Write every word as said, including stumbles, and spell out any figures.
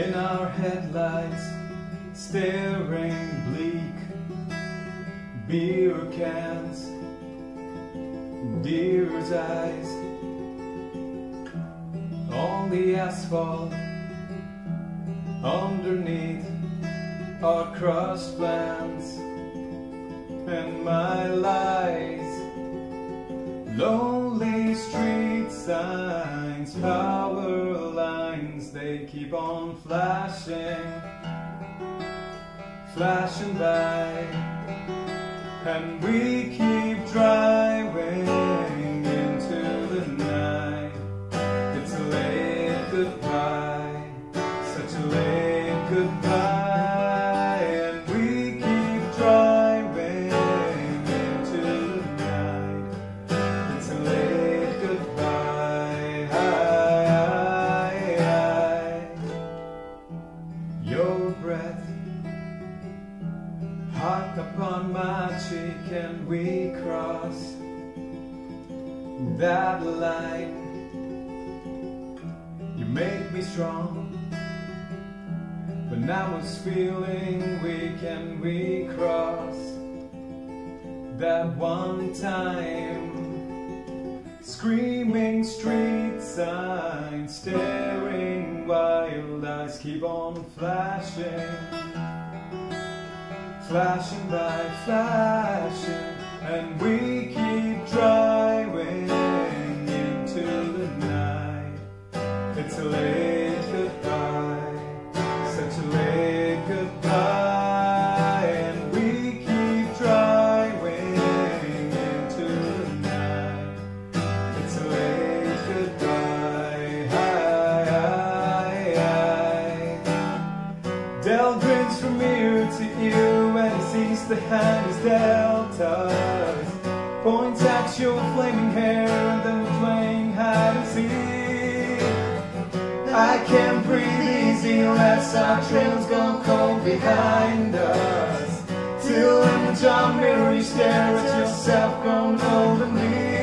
in our headlights, staring bleak. Beer cans, deer's eyes, on the asphalt, underneath our crushed plans and my lies. Lonely street signs, power lines, they keep on flashing, flashing by, and we keep driving into the night. It's a late goodbye, such a late goodbye. Hot upon my cheek, and we cross that line. You make me strong, but now I'm feeling weak, and we cross that one time. Screaming street signs, staring wild eyes, keep on flashing, flashing by, flashing, and we keep driving into the night. It's a late goodbye, such a late goodbye, and we keep driving into the night. It's a late goodbye, aye, aye, aye. Del grins from ear to ear, the hand is dealt us, points at your flaming hair, and then we're playing hide and seek. I can't breathe easy unless our trails go cold behind us, till in the John Mirror you stare at yourself grown old and weak.